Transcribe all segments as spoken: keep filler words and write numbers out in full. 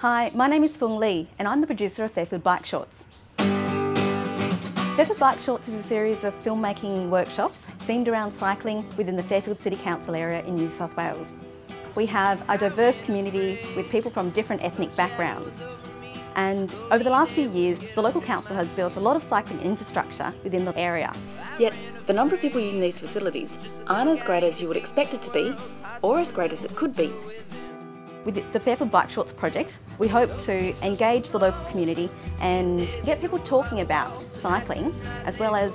Hi, my name is Phuong Le and I'm the producer of Fairfield Bike Shorts. Fairfield Bike Shorts is a series of filmmaking workshops themed around cycling within the Fairfield City Council area in New South Wales. We have a diverse community with people from different ethnic backgrounds. And over the last few years, the local council has built a lot of cycling infrastructure within the area. Yet, the number of people using these facilities aren't as great as you would expect it to be, or as great as it could be. With the Fairfield Bike Shorts project, we hope to engage the local community and get people talking about cycling, as well as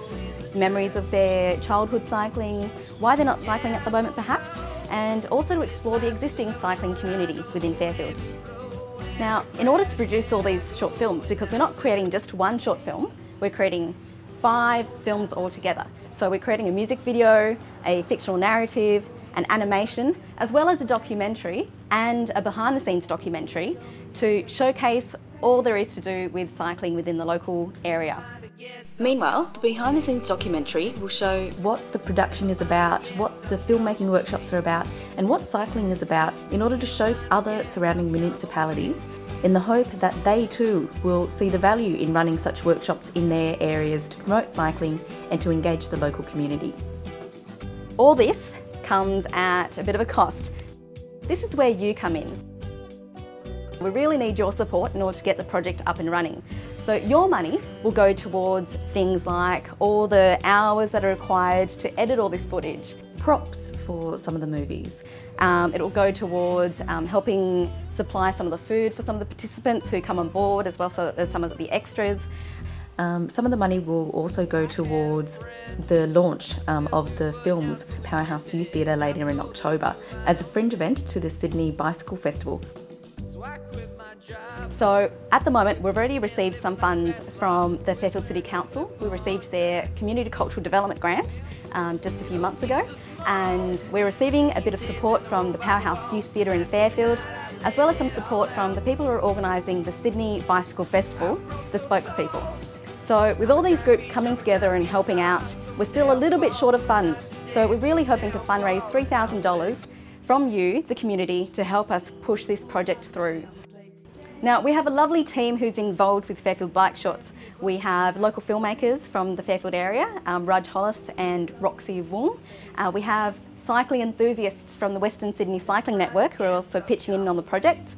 memories of their childhood cycling, why they're not cycling at the moment perhaps, and also to explore the existing cycling community within Fairfield. Now, in order to produce all these short films, because we're not creating just one short film, we're creating five films altogether. So we're creating a music video, a fictional narrative, an animation, as well as a documentary and a behind-the-scenes documentary to showcase all there is to do with cycling within the local area. Meanwhile, the behind-the-scenes documentary will show what the production is about, what the filmmaking workshops are about, and what cycling is about, in order to show other surrounding municipalities, in the hope that they too will see the value in running such workshops in their areas to promote cycling and to engage the local community. All this comes at a bit of a cost. This is where you come in. We really need your support in order to get the project up and running. So your money will go towards things like all the hours that are required to edit all this footage, props for some of the movies. Um, it will go towards um, helping supply some of the food for some of the participants who come on board, as well as some of the extras. Um, some of the money will also go towards the launch um, of the films Powerhouse Youth Theatre later in October as a fringe event to the Sydney Bicycle Festival. So at the moment we've already received some funds from the Fairfield City Council. We received their Community Cultural Development Grant um, just a few months ago, and we're receiving a bit of support from the Powerhouse Youth Theatre in Fairfield, as well as some support from the people who are organising the Sydney Bicycle Festival, the spokespeople. So with all these groups coming together and helping out, we're still a little bit short of funds. So we're really hoping to fundraise three thousand dollars from you, the community, to help us push this project through. Now, we have a lovely team who's involved with Fairfield Bike Shorts. We have local filmmakers from the Fairfield area, um, Raj Hollis and Roxy Wong. Uh, we have cycling enthusiasts from the Western Sydney Cycling Network who are also pitching in on the project.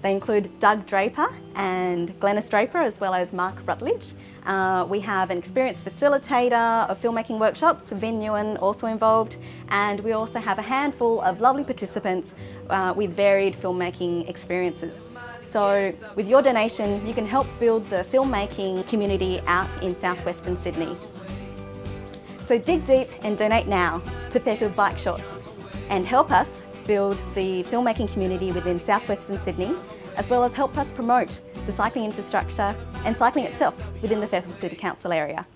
They include Doug Draper and Glenis Draper, as well as Mark Rutledge. Uh, we have an experienced facilitator of filmmaking workshops, Vin Nguyen, also involved. And we also have a handful of lovely participants uh, with varied filmmaking experiences. So with your donation, you can help build the filmmaking community out in southwestern Sydney. So dig deep and donate now to Fairfield Bike Shorts, and help us build the filmmaking community within southwestern Sydney, as well as help us promote the cycling infrastructure and cycling itself within the Fairfield City Council area.